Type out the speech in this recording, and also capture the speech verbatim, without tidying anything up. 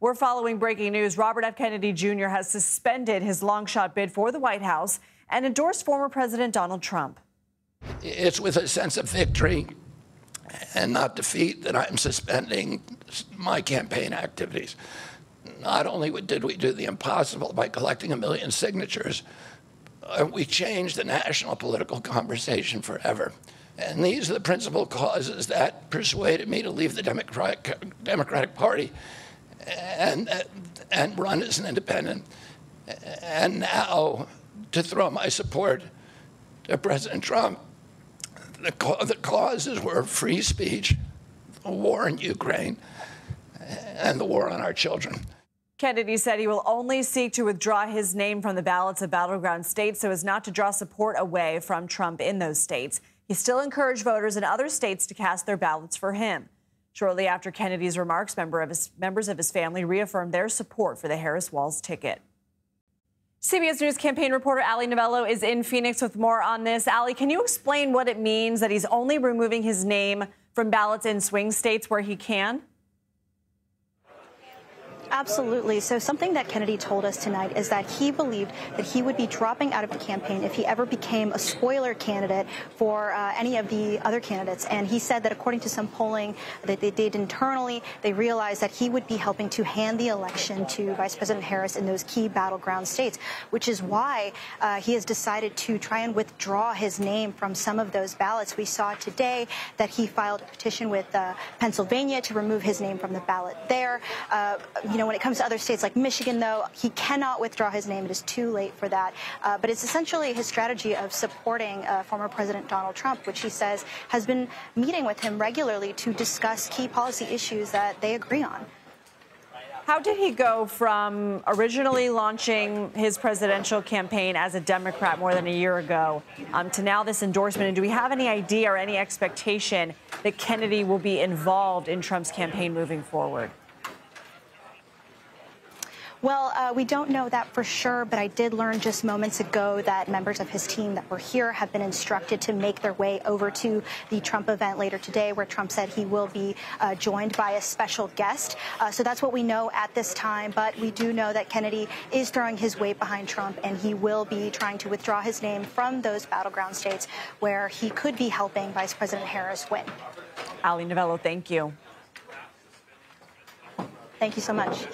We're following breaking news. Robert F. Kennedy Junior has suspended his long-shot bid for the White House and endorsed former President Donald Trump. It's with a sense of victory and not defeat that I'm suspending my campaign activities. Not only did we do the impossible by collecting a million signatures, we changed the national political conversation forever. And these are the principal causes that persuaded me to leave the Democratic, Democratic Party and, and run as an independent. And now to throw my support to President Trump. The, ca the causes were free speech, the war in Ukraine, and the war on our children. Kennedy said he will only seek to withdraw his name from the ballots of battleground states so as not to draw support away from Trump in those states. He still encouraged voters in other states to cast their ballots for him. Shortly after Kennedy's remarks, member of his, members of his family reaffirmed their support for the Harris-Walz ticket. C B S News campaign reporter Alli Novelo is in Phoenix with more on this. Alli, can you explain what it means that he's only removing his name from ballots in swing states where he can? Absolutely. So something that Kennedy told us tonight is that he believed that he would be dropping out of the campaign if he ever became a spoiler candidate for uh, any of the other candidates. And he said that according to some polling that they did internally, they realized that he would be helping to hand the election to Vice President Harris in those key battleground states, which is why uh, he has decided to try and withdraw his name from some of those ballots. We saw today that he filed a petition with uh, Pennsylvania to remove his name from the ballot there. Uh, you You know, when it comes to other states like Michigan, though, he cannot withdraw his name. It is too late for that. Uh, but it's essentially his strategy of supporting uh, former President Donald Trump, which he says has been meeting with him regularly to discuss key policy issues that they agree on. How did he go from originally launching his presidential campaign as a Democrat more than a year ago um, to now this endorsement? And do we have any idea or any expectation that Kennedy will be involved in Trump's campaign moving forward? Well, uh, we don't know that for sure, but I did learn just moments ago that members of his team that were here have been instructed to make their way over to the Trump event later today, where Trump said he will be uh, joined by a special guest. Uh, so that's what we know at this time. But we do know that Kennedy is throwing his weight behind Trump, and he will be trying to withdraw his name from those battleground states where he could be helping Vice President Harris win. Alli Novelo, thank you. Thank you so much.